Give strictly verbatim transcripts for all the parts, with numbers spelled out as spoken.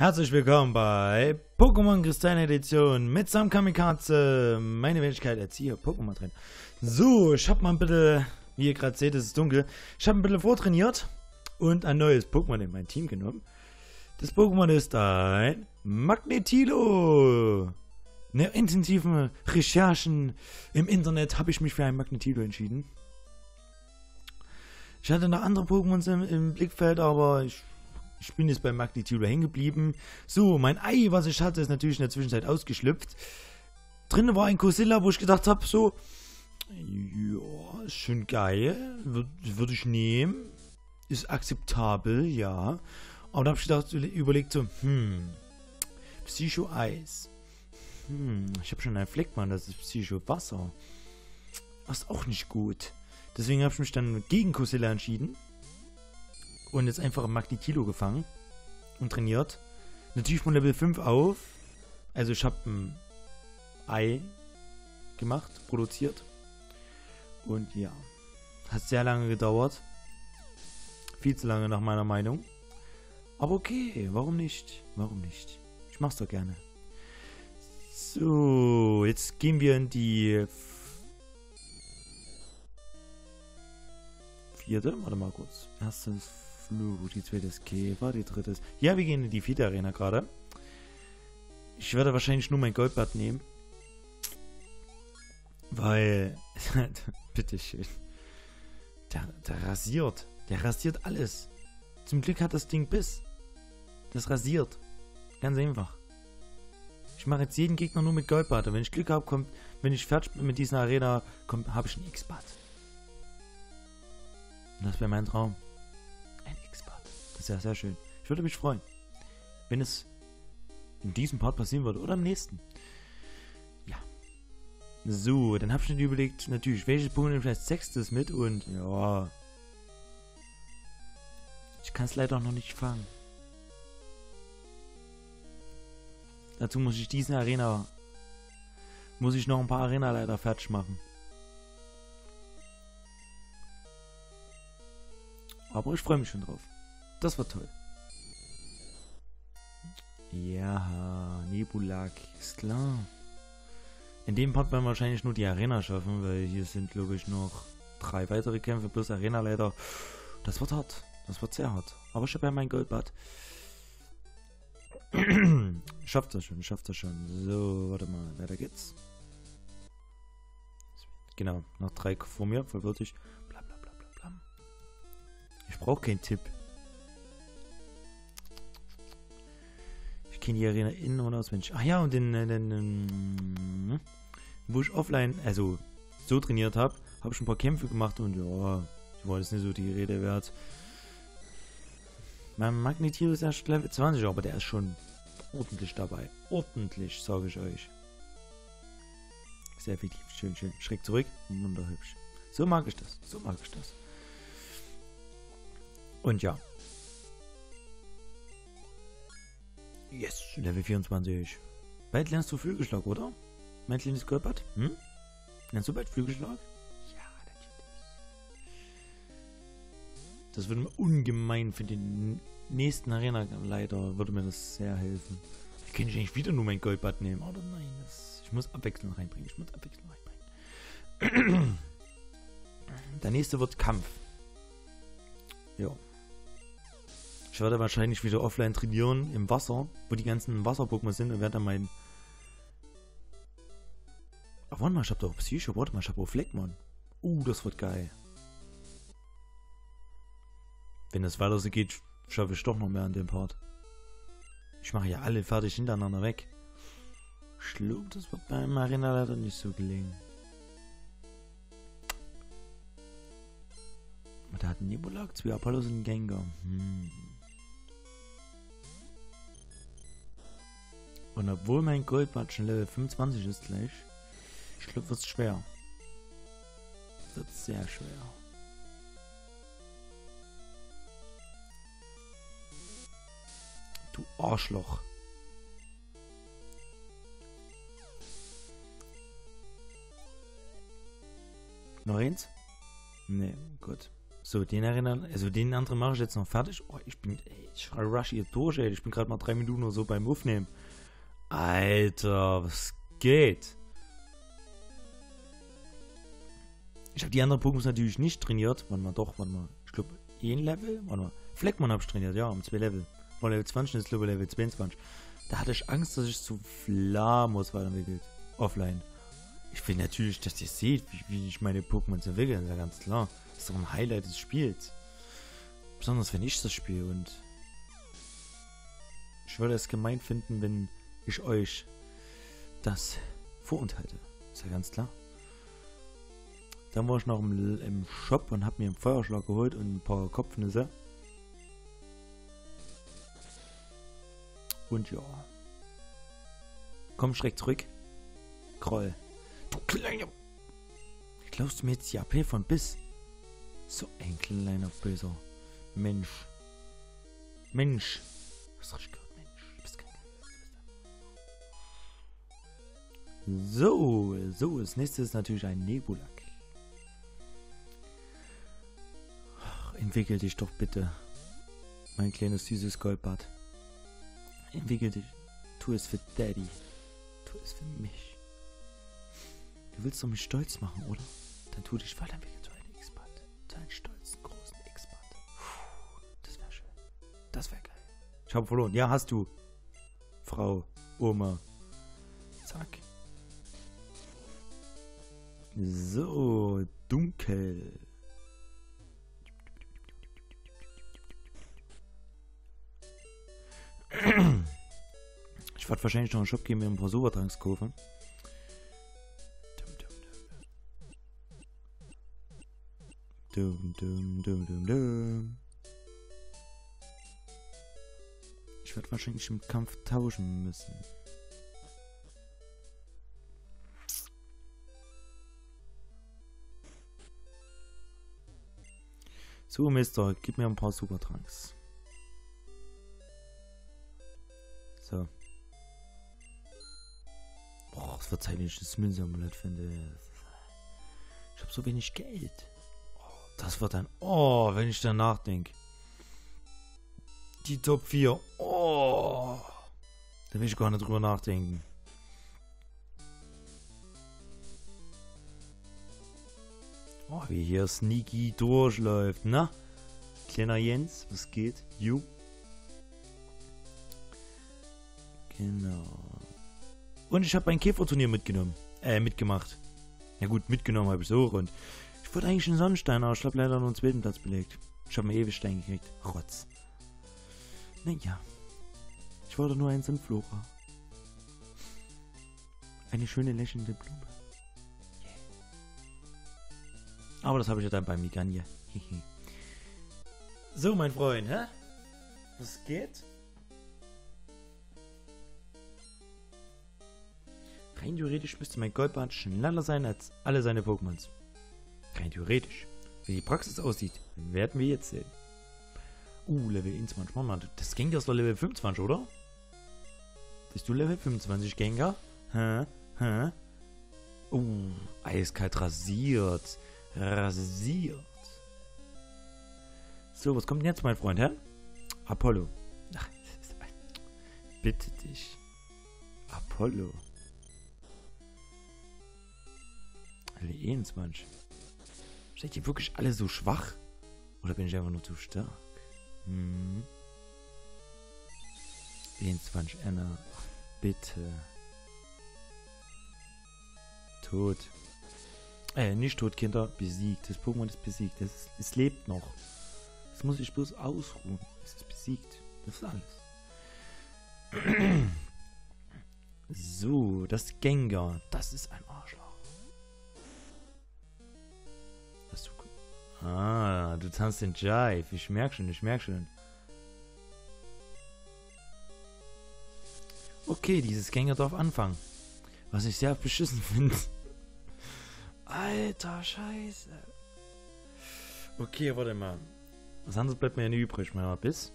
Herzlich willkommen bei Pokémon Kristall Edition mit Sam Kamikaze, meine Wenigkeit Erzieher, Pokémon drin. So, ich hab mal ein bisschen, wie ihr gerade seht, es ist dunkel, ich hab ein bisschen vortrainiert und ein neues Pokémon in mein Team genommen. Das Pokémon ist ein Magnetilo. Nach intensiven Recherchen im Internet habe ich mich für ein Magnetilo entschieden. Ich hatte noch andere Pokémons im, im Blickfeld, aber ich... Ich bin jetzt bei Magnetilo hängen geblieben. So, mein Ei, was ich hatte, ist natürlich in der Zwischenzeit ausgeschlüpft. Drinnen war ein Cosilla, wo ich gedacht habe, so, ja, ist schon geil, würde ich nehmen, ist akzeptabel, ja. Aber dann habe ich gedacht, überlegt so, hm, Psycho-Eis. Hm, ich habe schon einen Fleckmann, das ist Psycho-Wasser. Das ist auch nicht gut. Deswegen habe ich mich dann gegen Cosilla entschieden. Und jetzt einfach im Magnetilo gefangen und trainiert. Natürlich von Level fünf auf. Also ich habe ein Ei gemacht, produziert. Und ja, hat sehr lange gedauert. Viel zu lange nach meiner Meinung. Aber okay, warum nicht? Warum nicht? Ich mach's doch gerne. So, jetzt gehen wir in die vierte. Warte mal kurz. Erstes... Die zweite ist Käfer, die dritte ist... Ja, wir gehen in die vierte Arena gerade. Ich werde wahrscheinlich nur mein Golbat nehmen. Weil... Bitteschön. Der, der rasiert. Der rasiert alles. Zum Glück hat das Ding Biss. Das rasiert. Ganz einfach. Ich mache jetzt jeden Gegner nur mit Golbat. Und wenn ich Glück habe, kommt... Wenn ich fertig bin mit dieser Arena, kommt, habe ich einen X-Bad. Das wäre mein Traum. Das ist ja sehr schön. Ich würde mich freuen, wenn es in diesem Part passieren würde oder im nächsten. Ja. So, dann habe ich mir überlegt, natürlich, welches Pokémon nimmt als sechstes mit und ja. Ich kann es leider noch nicht fangen. Dazu muss ich diesen Arena, muss ich noch ein paar Arena leider fertig machen. Aber ich freue mich schon drauf. Das war toll. Ja, Nebulaki, ist klar. In dem Part werden wir wahrscheinlich nur die Arena schaffen, weil hier sind logisch noch drei weitere Kämpfe plus Arena leider. Das wird hart. Das wird sehr hart. Aber ich habe ja mein Goldbad. Schafft das schon, schafft das schon. So, warte mal, weiter geht's. Genau, noch drei vor mir, vollwertig. Bla bla bla bla bla. Ich brauche keinen Tipp. Ich kenne die Arena innen und auswendig. Ach ja, und den, den, den, den wo ich offline, also so trainiert habe, habe ich schon ein paar Kämpfe gemacht und ja, ich war jetzt nicht so die Rede wert. Mein Magnetilo ist erst Level zwanzig, aber der ist schon ordentlich dabei. Ordentlich, sage ich euch. Sehr effektiv, schön, schön. Schräg zurück, wunderhübsch. So mag ich das, so mag ich das. Und ja. Yes, Level vierundzwanzig. Bald lernst du Flügelschlag, oder? Mein kleines Körpert? Hm? Lernst du bald Flügelschlag? Ja, natürlich. Das würde mir ungemein für den nächsten Arena leider, würde mir das sehr helfen. Da könnte ich eigentlich wieder nur mein Goldbad nehmen, oder nein? Das, ich muss Abwechslung reinbringen, ich muss Abwechslung reinbringen. Der nächste wird Kampf. Ja. Ich werde wahrscheinlich wieder offline trainieren im Wasser, wo die ganzen Wasser-Pokémon sind und werde dann meinen... Ach, warte mal, ich habe doch Psycho, warte mal, ich habe auch Fleckmann. Uh, das wird geil. Wenn das weiter so geht, schaffe ich doch noch mehr an dem Part. Ich mache ja alle fertig hintereinander weg. Ich glaube, das wird beim Arena leider nicht so gelingen. Der hat einen Nebulak, zwei Apollos und einen Gengar. Hm. Und obwohl mein Goldbad schon Level fünfundzwanzig ist gleich, ich glaube, wird es schwer. Wird sehr schwer. Du Arschloch. Noch eins? Nee, gut. So, den erinnern, also den anderen mache ich jetzt noch fertig. Oh, ich bin, ey, ich rush hier durch, ey. Ich bin gerade mal drei Minuten oder so beim Aufnehmen. Alter, was geht? Ich habe die anderen Pokémon natürlich nicht trainiert. Warte mal, doch, warte mal. Ich glaube, ein Level? Warte mal. Fleckmann habe ich trainiert, ja, um zwei Level. War Level zwanzig, jetzt glaube ich Level zweiundzwanzig. Da hatte ich Angst, dass ich zu Lamus weiterentwickelt. Offline. Ich will natürlich, dass ihr seht, wie, wie ich meine Pokémon entwickle, ist ja ganz klar. Das ist doch ein Highlight des Spiels. Besonders wenn ich das spiele, und ich würde es gemein finden, wenn ich euch das vorenthalte. Ist ja ganz klar. Dann war ich noch im, im Shop und habe mir einen Feuerschlag geholt und ein paar Kopfnüsse. Und ja. Komm schräg zurück. Kroll. Du kleiner... Glaubst du mir jetzt die A P von Biss? So ein kleiner böser Mensch. Mensch. Was hast du gehört, Mensch? Du bist kein Mensch. So, so. Das nächste ist natürlich ein Nebulaki. Entwickel dich doch bitte. Mein kleines süßes Golbat. Entwickel dich. Tu es für Daddy. Tu es für mich. Du willst doch mich stolz machen, oder? Dann tu dich weiterentwickeln zu einem X-Bad. Zu einem stolzen, großen X-Bad. Das wäre schön. Das wäre geil. Ich habe verloren. Ja, hast du. Frau, Oma. Zack. So, dunkel. Ich werde wahrscheinlich noch in den Shop gehen, mir ein paar Supertranks kaufen. Ich werde wahrscheinlich im Kampf tauschen müssen. So, Mister, gib mir ein paar Supertranks. So. Boah, es wird Zeit, wenn ich das Münzamulett finde. Ich habe so wenig Geld. Das wird dann... Oh, wenn ich danach denke. Die Top vier. Oh. Da will ich gar nicht drüber nachdenken. Oh, wie hier sneaky durchläuft. Na? Kleiner Jens, was geht? You. Genau. Und ich habe mein Käferturnier mitgenommen. Äh, mitgemacht. Ja gut, mitgenommen habe ich so rund. Ich wollte eigentlich einen Sonnenstein, aber ich habe leider nur einen zweiten Platz belegt. Ich habe einen Ewigstein gekriegt. Rotz. Naja. Ich wollte nur einen Sonnenflora. Eine schöne lächelnde Blume. Yeah. Aber das habe ich ja dann bei Miganje. So, mein Freund, hä? Was geht? Rein theoretisch müsste mein Golbat schneller sein als alle seine Pokémons. Rein theoretisch. Wie die Praxis aussieht, werden wir jetzt sehen. Uh, Level einundzwanzig. Mann, das Gengar ist doch Level fünfundzwanzig, oder? Bist du Level fünfundzwanzig, Gengar? Hä? Hä? Uh, eiskalt rasiert. Rasiert. So, was kommt denn jetzt, mein Freund, hä? Apollo. Ach, das ist ein... Bitte dich. Apollo. Level einundzwanzig. Seid ihr wirklich alle so schwach? Oder bin ich einfach nur zu stark? Hm. einundzwanzig, Anna. Bitte. Tot. Äh, nicht tot, Kinder. Besiegt. Das Pokémon ist besiegt. Es, ist, es lebt noch. Das muss ich bloß ausruhen. Es ist besiegt. Das ist alles. So, das Gengar. Das ist ein Arschloch. Ah, du tanzt den Jive. Ich merk schon, ich merk schon. Okay, dieses Gengar darf anfangen. Was ich sehr beschissen finde. Alter, scheiße. Okay, warte mal. Was anderes bleibt mir ja nie übrig, mein Biss.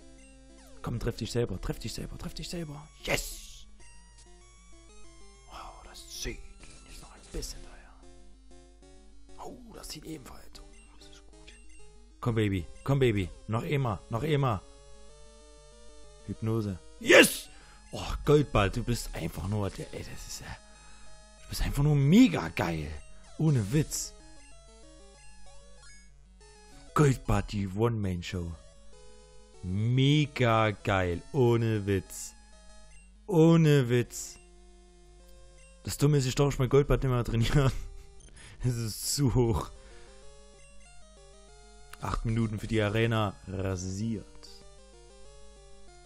Komm, treff dich selber, treff dich selber, treff dich selber. Yes! Oh, das sieht. Jetzt noch ein bisschen daher. Oh, das sieht ebenfalls. Komm, Baby. Komm, Baby. Noch immer. Noch immer. Hypnose. Yes! Oh, Golbat, du bist einfach nur... Der, ey, das ist ja... Du bist einfach nur mega geil. Ohne Witz. Golbat, die One-Man-Show. Mega geil. Ohne Witz. Ohne Witz. Das Dumme ist, ich darf mein Golbat nicht mehr trainieren. Es ist zu hoch. Acht Minuten für die Arena. Rasiert.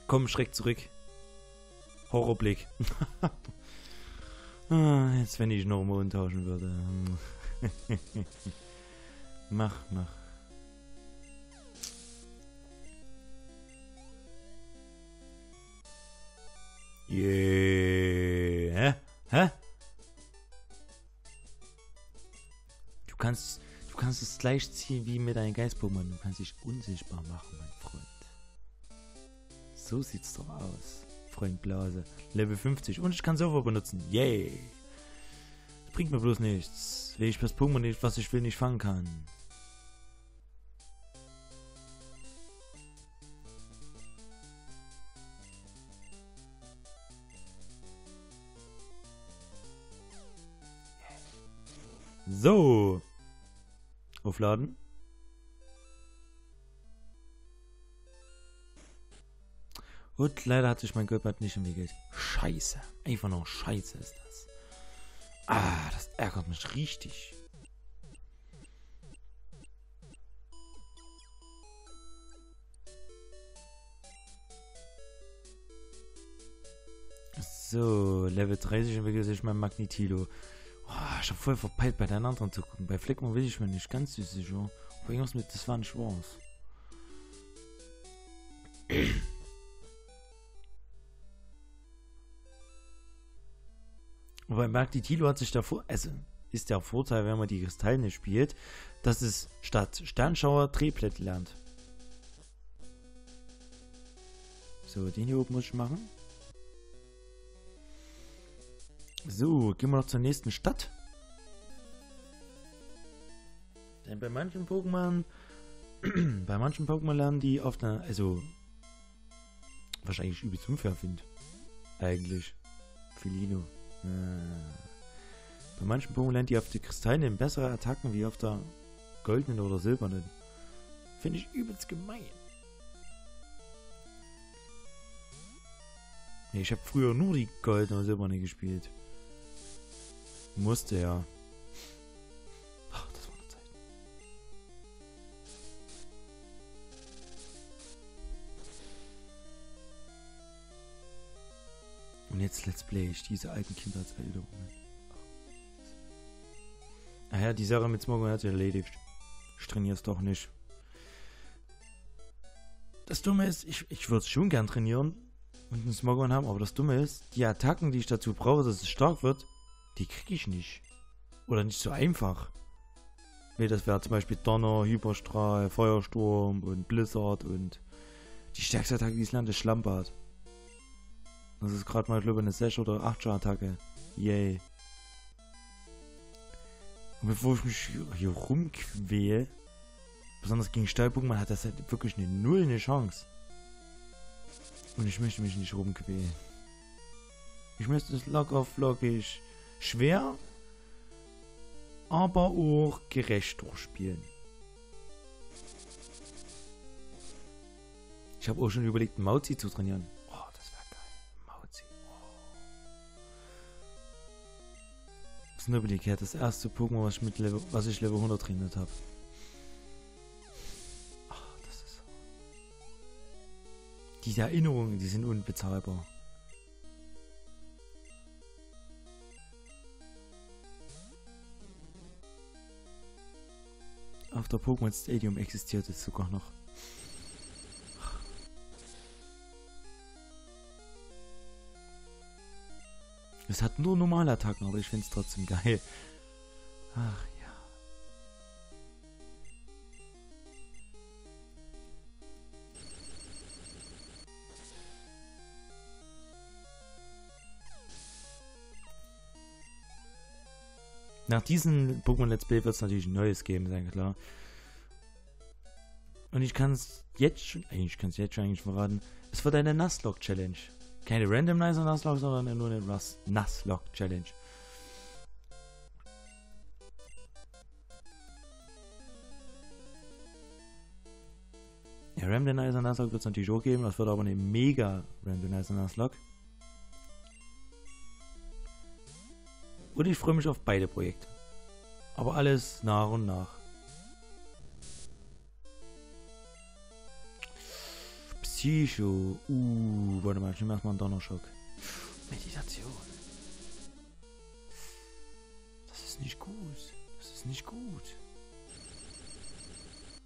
Komm, schreck zurück. Horrorblick. Jetzt, wenn ich noch mal umtauschen würde. Mach, mach. Yeah. Hä? Hä? Du kannst, du kannst es gleich ziehen wie mit deinem Geist-Pokémon. Du kannst dich unsichtbar machen, mein Freund. So sieht's doch aus. Freund Blase. Level fünfzig. Und ich kann Server benutzen. Yay. Das bringt mir bloß nichts. Wenn ich das Pokémon nicht, was ich will, nicht fangen kann. So. Aufladen. Und leider hat sich mein Golbat nicht entwickelt. Scheiße. Einfach nur Scheiße ist das. Ah, das ärgert mich richtig. So, Level dreißig entwickelt sich mein Magnetilo. Oh, ich habe voll verpeilt, bei den anderen zu gucken. Bei Fleckmann will ich mir nicht ganz süß sicher. Aber irgendwas mit, das war ein Schwarz. Wobei Magnetilo hat sich davor, also ist der Vorteil, wenn man die Kristallne spielt, dass es statt Sternschauer Drehblätter lernt. So, den hier oben muss ich machen. So, gehen wir noch zur nächsten Stadt. Denn bei manchen Pokémon, bei manchen Pokémon lernen die oft, eine, also wahrscheinlich übelst unfair finde. Eigentlich. Filino. Bei manchen Pokémon lernt ihr auf die Kristallen bessere Attacken wie auf der goldenen oder silbernen. Finde ich übelst gemein. Ich habe früher nur die goldene oder silberne gespielt. Musste ja. Ach, das war eine Zeit. Und jetzt Let's Play ich diese alten Kindheitserinnerungen. Ach ja, die Sache mit Smogon hat sich erledigt. Ich trainiere es doch nicht. Das Dumme ist, ich, ich würde es schon gern trainieren und einen Smogon haben, aber das Dumme ist, die Attacken, die ich dazu brauche, dass es stark wird, die kriege ich nicht. Oder nicht so einfach. Weil das wäre zum Beispiel Donner, Hyperstrahl, Feuersturm und Blizzard und die stärkste Attacke dieses Landes ist Schlammbad. Das ist gerade mal, glaube ich, eine sechs oder acht Attacke. Yay. Und bevor ich mich hier rumquäle, besonders gegen Stahl-Pokémon hat das halt wirklich eine Null eine Chance. Und ich möchte mich nicht rumquälen. Ich möchte es locker-flockig schwer, aber auch gerecht durchspielen. Ich habe auch schon überlegt, Mauzi zu trainieren. Nebulaki, das erste Pokémon, was ich, mit Level, was ich Level hundert trainiert habe. Ach, das ist... Diese Erinnerungen, die sind unbezahlbar. Auf der Pokémon Stadium existiert es sogar noch. Es hat nur normale Attacken, aber ich finde es trotzdem geil. Ach ja. Nach diesem Pokémon Let's Play wird es natürlich ein neues Game sein, klar. Und ich kann es jetzt schon, eigentlich kann es jetzt schon eigentlich verraten, es wird eine Nasslock-Challenge. Keine Randomizer Nasslock, sondern nur eine Nasslock-Challenge. Der Randomizer Nasslock wird es natürlich auch geben, das wird aber eine mega Randomizer Nasslock. Und ich freue mich auf beide Projekte. Aber alles nach und nach. Psycho. Uh, warte mal, ich nehme erstmal einen Donnerschock. Meditation. Das ist nicht gut. Das ist nicht gut.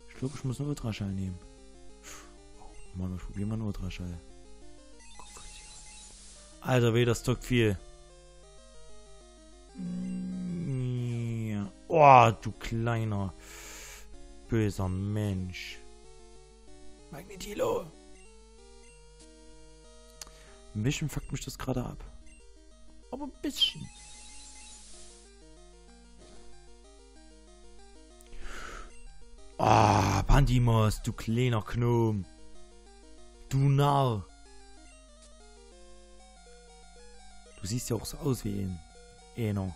Ich glaube, ich muss einen Ultraschall nehmen. Oh Mann, ich probiere mal einen Ultraschall. Alter, weh, das tockt viel. Oh, du kleiner, böser Mensch. Magnetilo. Ein bisschen fuckt mich das gerade ab. Aber ein bisschen. Ah, Pandimos, du kleiner Gnom. Du Narr. Du siehst ja auch so aus wie ein Einer.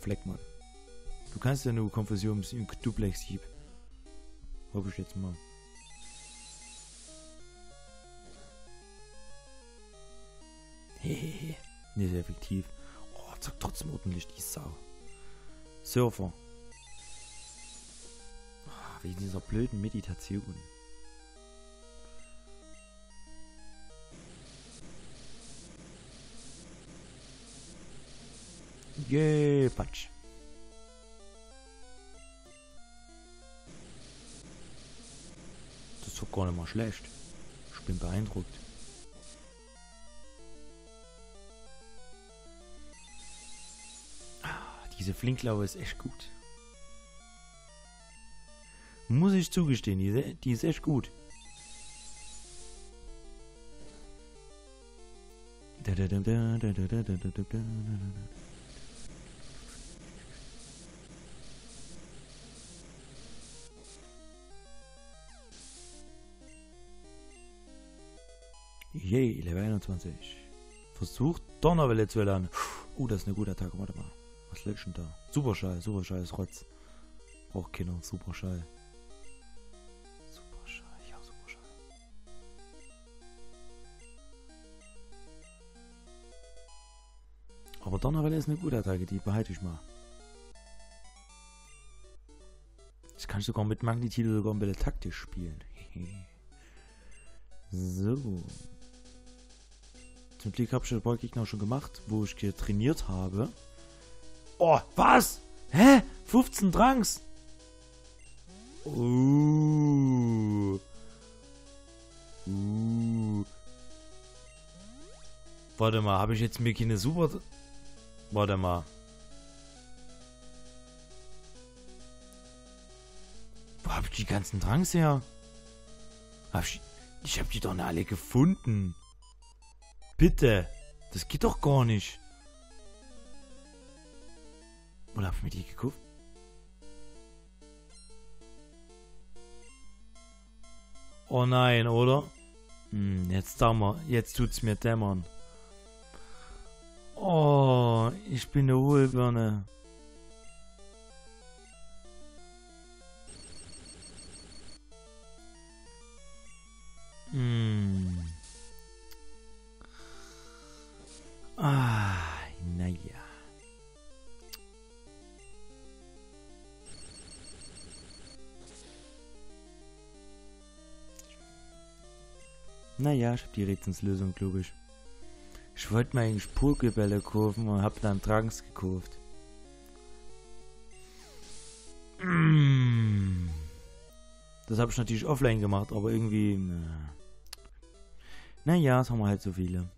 Fleckmann. Du kannst ja nur Konfusions im Duplex-Hieb. Hoffe ich jetzt mal. Hehehe. Nicht effektiv. Oh, zack, trotzdem ordentlich die Sau. Surfer. Oh, wegen dieser blöden Meditation. Yeah, Patsch. Das ist doch gar nicht mal schlecht. Ich bin beeindruckt. Ah, diese Flinklaube ist echt gut. Muss ich zugestehen, die, die ist echt gut. Da, da, da, da, da, da, da, da, da, da. Yay, Level einundzwanzig. Versucht Donnerwelle zu erlernen. Oh, das ist eine gute Attacke. Warte mal. Was liegt schon da? Superschall, Superschall ist Rotz. Braucht keiner. Superschall. Superschall, ja, Superschall. Aber Donnerwelle ist eine gute Attacke, die behalte ich mal. Das kann ich sogar mit Magnetilo sogar ein bisschen taktisch spielen. So. Zum Glück habe ich den Ballgegner schon gemacht, wo ich trainiert habe. Oh, was? Hä? fünfzehn Drangs? Uh. Uh. Warte mal, habe ich jetzt mir keine Super... Warte mal. Wo habe ich die ganzen Drangs her? Hab ich... Ich habe die doch nicht alle gefunden. Bitte, das geht doch gar nicht. Oder hab ich mir die geguckt? Oh nein, oder? Hm, jetzt dämmer, jetzt tut's mir dämmern. Oh, ich bin eine Hohlbirne. Hm. Ah, naja. Naja, ich habe die Rätselslösung, glaube ich. Ich wollte mal eigentlich Pokébälle kaufen und habe dann Drangs gekauft. Hm. Das habe ich natürlich offline gemacht, aber irgendwie... Na. Naja, es haben wir halt so viele.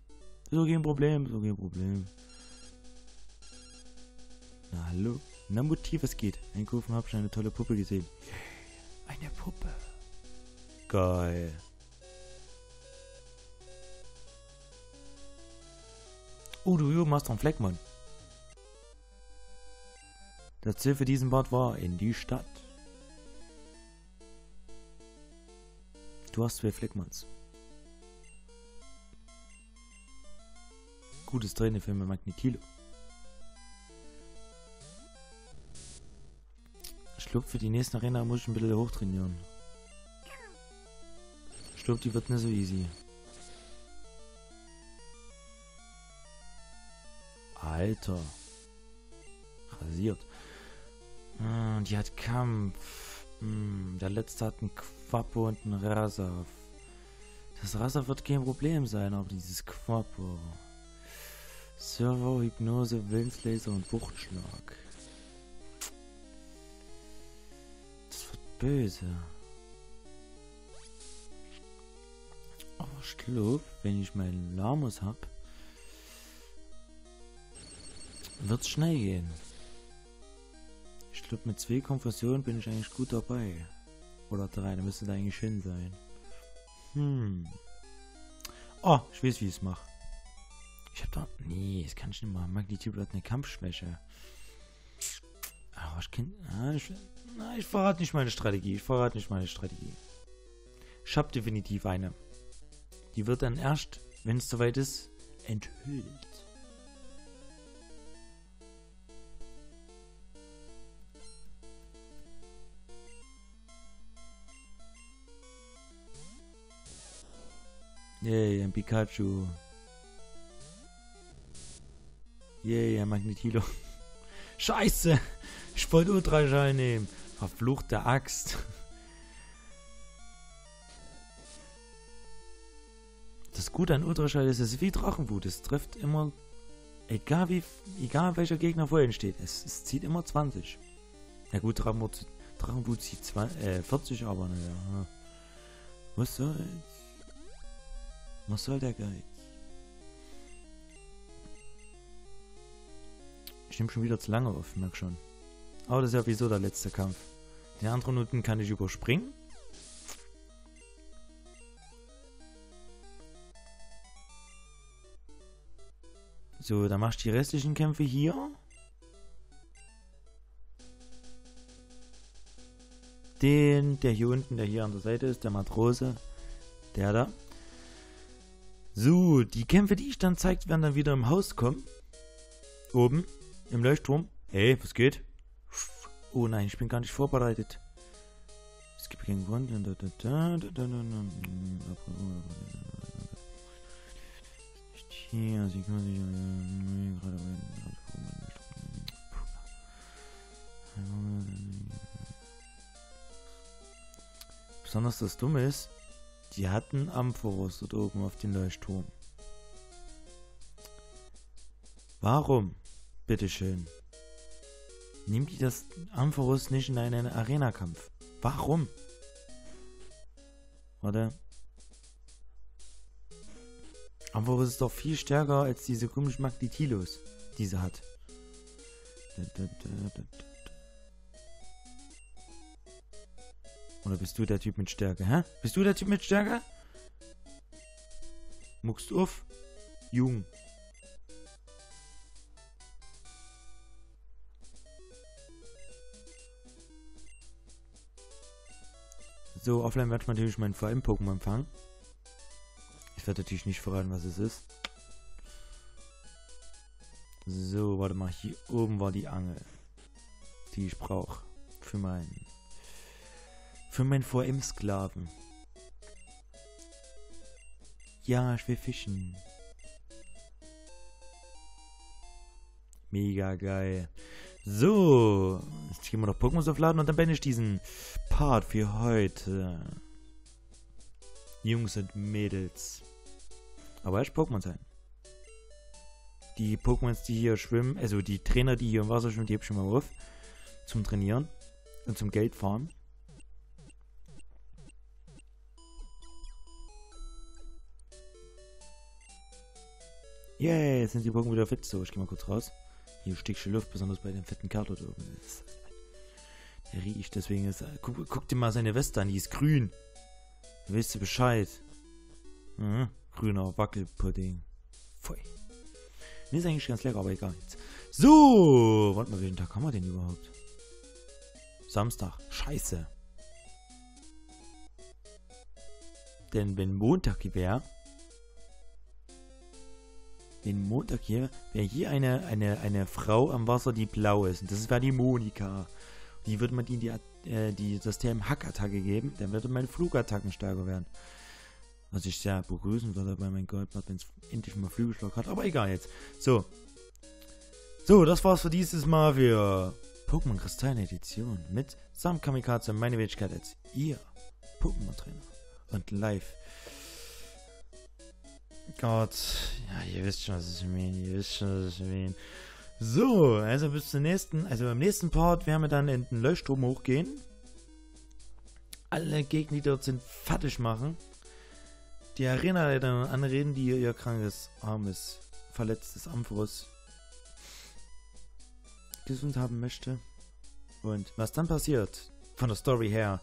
So kein Problem, so kein Problem. Na hallo. Na Motiv, es geht. Einkaufen habe ich eine tolle Puppe gesehen. Eine Puppe. Geil. Oh, du Jugendmaster Fleckmann. Das Ziel für diesen Part war in die Stadt. Du hast zwei Fleckmanns. Gutes Training für mein Magnetilo. Schlupp, für die nächsten Arena muss ich ein bisschen hochtrainieren. Schlupp, die wird nicht so easy. Alter. Rasiert. Hm, die hat Kampf. Hm, der letzte hat einen Quappo und einen Raser. Das Raser wird kein Problem sein, aber dieses Quappo. Servo, Hypnose, Willenslaser und Wuchtschlag. Das wird böse. Aber ich glaube, wenn ich meinen Lamus habe, wird es schnell gehen. Ich glaube, mit zwei Konfusionen bin ich eigentlich gut dabei. Oder drei, da müsste da eigentlich hin sein. Hm. Oh, ich weiß, wie ich es mache. Ich hab doch... Nee, das kann ich nicht machen. Magnetide hat eine Kampfschwäche. Aber ich kann... Ah, ich, ah, ich verrate nicht meine Strategie. Ich verrate nicht meine Strategie. Ich hab definitiv eine. Die wird dann erst, wenn es soweit ist, enthüllt. Yay, ein Pikachu. Yay, yeah, ein Magnetilo. Scheiße! Ich wollte Ultraschall nehmen. Verfluchte Axt. Das Gute an Ultraschall ist, es ist wie Drachenwut. Es trifft immer, egal wie, egal welcher Gegner vor ihm steht, es, es zieht immer zwanzig. Na gut, Drachenwut, Drachenwut zieht zwanzig, äh, vierzig, aber naja. Was soll's? Was soll der Geiz? Ich nehme schon wieder zu lange auf, merk schon. Aber das ist ja wieso der letzte Kampf. Den anderen Minuten kann ich überspringen. So, dann machst du die restlichen Kämpfe hier. Den, der hier unten, der hier an der Seite ist, der Matrose. Der da. So, die Kämpfe, die ich dann zeigt, werden dann wieder im Haus kommen. Oben. Im Leuchtturm. Hey, was geht? Oh nein, ich bin gar nicht vorbereitet. Es gibt keinen Grund. Nicht hier. Sie können sich gerade. Besonders das Dumme ist, die hatten Amphorus dort oben auf dem Leuchtturm. Warum? Bitteschön. Nimmt ihr das Amphorus nicht in einen Arena-Kampf? Warum? Warte. Amphorus ist doch viel stärker als diese komischen Magnetilos, die sie hat. Oder bist du der Typ mit Stärke, hä? Bist du der Typ mit Stärke? Muckst auf, Jung. So, offline werde ich natürlich meinen V M-Pokémon fangen. Ich werde natürlich nicht verraten, was es ist. So, warte mal. Hier oben war die Angel, die ich brauche. Für meinen... Für meinen V M-Sklaven. Ja, ich will fischen. Mega geil. So, jetzt gehen wir noch Pokémon aufladen und dann beende ich diesen Part für heute. Jungs und Mädels. Aber erst Pokémon sein. Die Pokémons, die hier schwimmen, also die Trainer, die hier im Wasser schwimmen, die heb ich schon mal auf. Zum Trainieren und zum Geld farmen. Yay, jetzt sind die Pokémon wieder fit. So, ich geh mal kurz raus. Hier stickische Luft, besonders bei dem fetten Kerl dort oben ist. Der riecht, deswegen ist. Guck, guck dir mal seine Weste an, die ist grün. Da weißt du Bescheid. Mhm. Grüner Wackelpudding. Pfui. Nee, ist eigentlich ganz lecker, aber egal. Jetzt. So, warte mal, welchen Tag haben wir denn überhaupt? Samstag. Scheiße. denn wenn Montag wäre, wenn Montag hier wäre hier eine, eine, eine Frau am Wasser, die blau ist. Und das war die Monika. Die würde man die, die, äh, die System Hackattacke geben, dann würde meine Flugattacken stärker werden. Was ich sehr begrüßen würde bei meinem Golbat, wenn es endlich mal Flügelschlag hat. Aber egal jetzt. So. So, das war's für dieses Mal für Pokémon Kristall Edition mit Sam Kamikaze, meine Wenigkeit als ihr Pokémon Trainer und live. Gott, ja, ihr wisst schon, was ich meine, ihr wisst schon, was ich meine. So, also bis zum nächsten, also beim nächsten Part werden wir dann in den Leuchtturm hochgehen. Alle Gegner, die dort sind, fertig machen. Die Arena-Leiter anreden, die ihr krankes, armes, verletztes Amphorus gesund haben möchte. Und was dann passiert, von der Story her,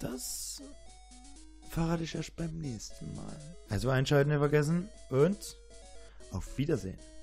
das verrate ich erst beim nächsten Mal. Also einschalten nicht vergessen und auf Wiedersehen.